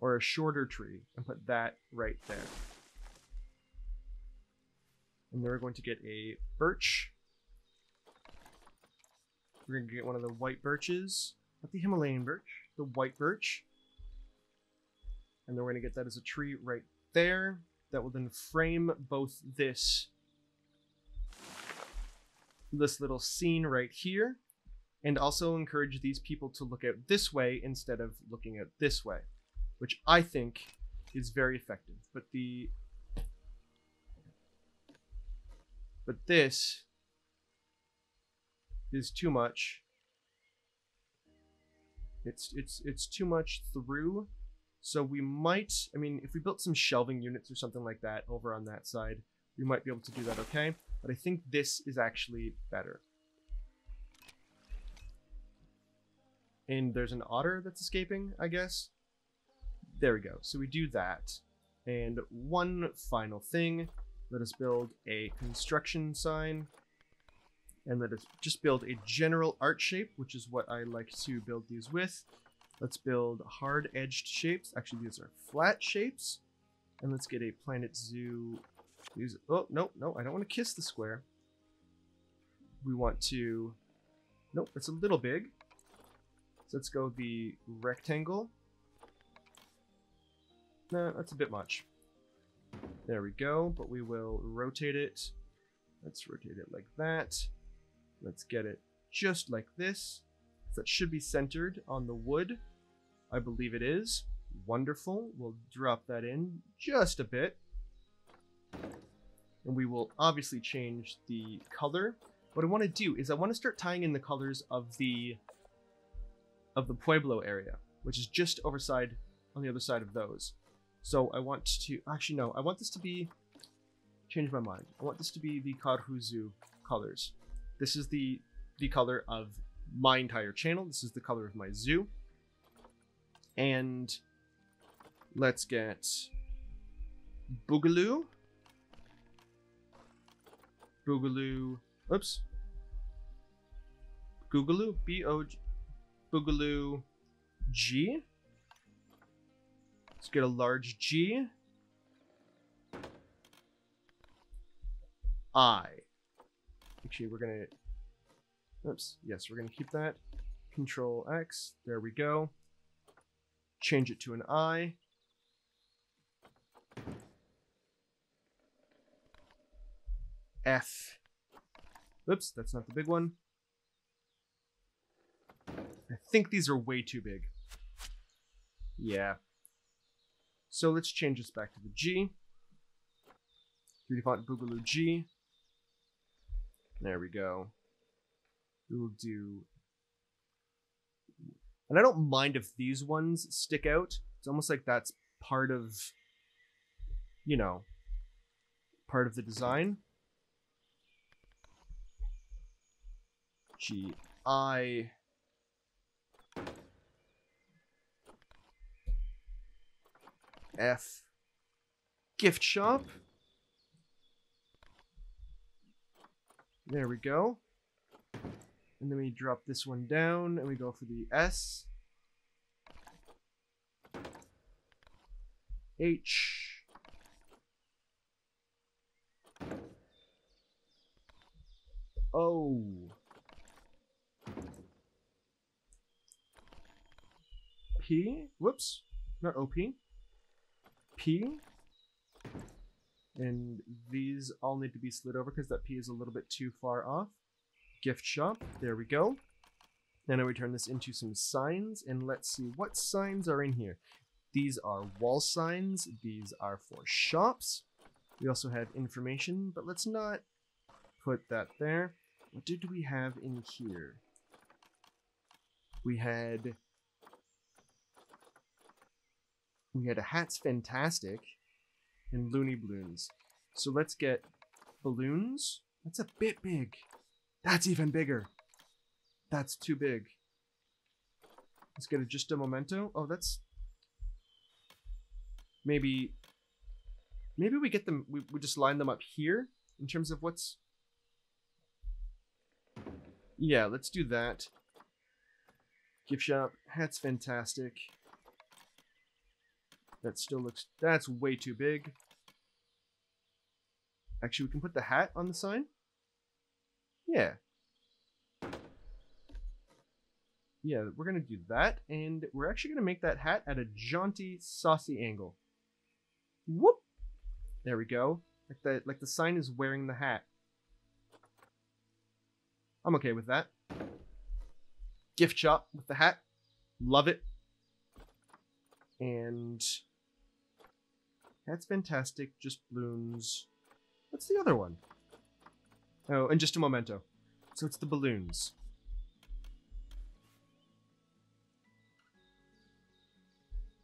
Or a shorter tree and put that right there. And then we're going to get a birch. We're going to get one of the white birches. Not the Himalayan birch. The white birch. And then we're going to get that as a tree right there. That will then frame both this little scene right here. And also encourage these people to look out this way instead of looking out this way. Which I think is very effective. But this is too much. It's too much through. So we might, I mean, if we built some shelving units or something like that over on that side, we might be able to do that okay. But I think this is actually better. And there's an otter that's escaping, I guess. There we go. So we do that. And one final thing. Let us build a construction sign. And let us just build a general art shape, which is what I like to build these with. Let's build hard-edged shapes. Actually, these are flat shapes. And let's get a Planet Zoo. Oh, no, no. I don't want to kiss the square. We want to... Nope, it's a little big. So let's go the rectangle. No, that's a bit much. There we go, but we will rotate it. Let's rotate it like that. Let's get it just like this. That should be centered on the wood. I believe it is. Wonderful. We'll drop that in just a bit. And we will obviously change the color. What I want to do is I want to start tying in the colors of the Pueblo area, which is just overside on the other side of those. So I want to, actually no, I want this to be, change my mind. I want this to be the Karhu Zoo colors. This is the color of my entire channel. This is the color of my zoo. And let's get Boogaloo. Boogaloo. Oops. Boogaloo. B-O-G. Boogaloo G. Let's get a large G. I. Actually, we're going to... Oops. Yes, we're going to keep that. Control X. There we go. Change it to an I. F. Oops, that's not the big one. I think these are way too big. Yeah. So let's change this back to the G. 3D font Boogaloo G. There we go. We will do... And I don't mind if these ones stick out. It's almost like that's part of, you know, part of the design. G, I... F. Gift shop. There we go. And then we drop this one down and we go for the S. H. O. P. Whoops. Not OP. P, and these all need to be slid over because that P is a little bit too far off. Gift shop, there we go. And now we turn this into some signs, and let's see what signs are in here. These are wall signs, these are for shops. We also have information, but let's not put that there. What did we have in here? We had a Hats Fantastic and Looney Balloons. So let's get balloons. That's a bit big. That's even bigger. That's too big. Let's get just a Memento. Oh, that's... Maybe we get them... We just line them up here in terms of what's... Yeah, let's do that. Gift shop. Hats Fantastic. That still looks... That's way too big. Actually, we can put the hat on the sign. Yeah. Yeah, we're going to do that. And we're actually going to make that hat at a jaunty, saucy angle. Whoop! There we go. Like the sign is wearing the hat. I'm okay with that. Gift shop with the hat. Love it. And... That's fantastic. Just balloons. What's the other one? Oh, and just a Memento. So it's the balloons.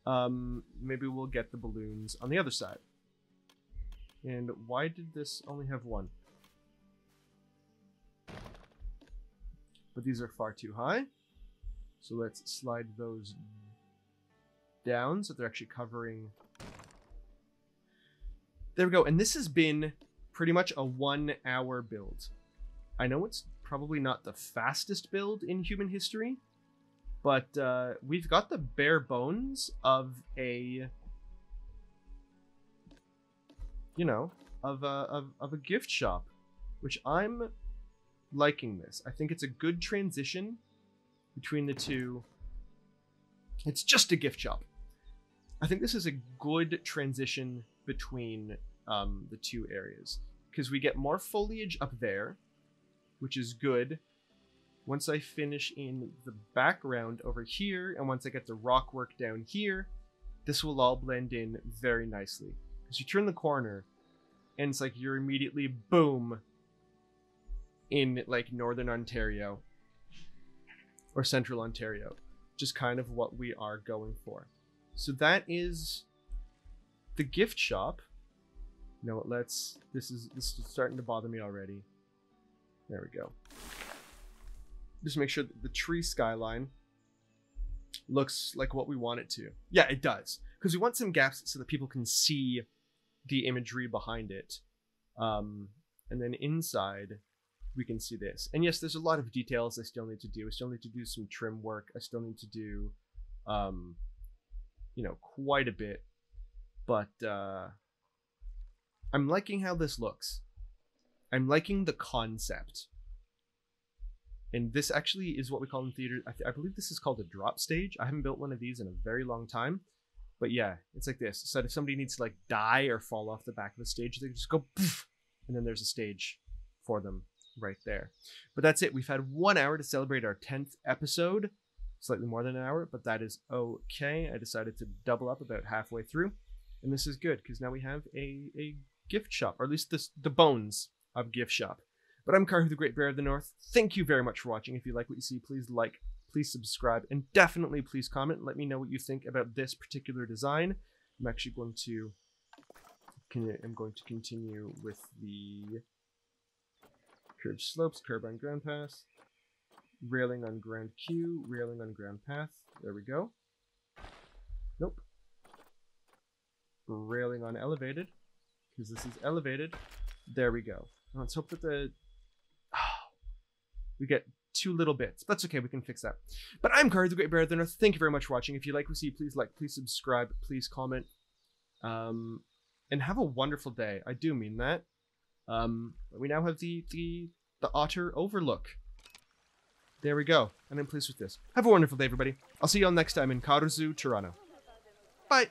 Maybe we'll get the balloons on the other side. And why did this only have one? But these are far too high. So let's slide those down so they're actually covering. There we go. And this has been pretty much a 1 hour build. I know it's probably not the fastest build in human history, but we've got the bare bones of a, you know, of a gift shop, which I'm liking this. I think it's a good transition between the two. It's just a gift shop. I think this is a good transition between the two areas, because we get more foliage up there, which is good. Once I finish in the background over here, and once I get the rock work down here, this will all blend in very nicely. Because you turn the corner, and it's like you're immediately, boom, in like Northern Ontario or Central Ontario. Just kind of what we are going for. So that is the gift shop. You know what, let's... This is starting to bother me already. There we go. Just make sure that the tree skyline looks like what we want it to. Yeah, it does. Because we want some gaps so that people can see the imagery behind it. And then inside, we can see this. And yes, there's a lot of details I still need to do. I still need to do some trim work. I still need to do, you know, quite a bit. But I'm liking how this looks. I'm liking the concept. And this actually is what we call in theater. I believe this is called a drop stage. I haven't built one of these in a very long time. But yeah, it's like this. So if somebody needs to like die or fall off the back of the stage, they just go poof, and then there's a stage for them right there. But that's it. We've had 1 hour to celebrate our 10th episode. Slightly more than an hour, but that is okay. I decided to double up about halfway through. And this is good because now we have a gift shop, or at least this, the bones of gift shop. But I'm Karhu, the Great Bear of the North. Thank you very much for watching. If you like what you see, please like, please subscribe, and definitely please comment. Let me know what you think about this particular design. I'm actually going to, continue with the curved slopes, curb on ground path, railing on ground Q, railing on ground path. There we go. Nope. Railing on elevated, because this is elevated. There we go. Let's hope that the... we get two little bits. That's okay, we can fix that. But I'm Karhu, the Great Bear of the North. Thank you very much for watching. If you like what you see, please like, please subscribe, please comment. And have a wonderful day. I do mean that. We now have the Otter Overlook. There we go. And I'm pleased with this. Have a wonderful day, everybody. I'll see you all next time in Karhu Zoo, Toronto. Bye!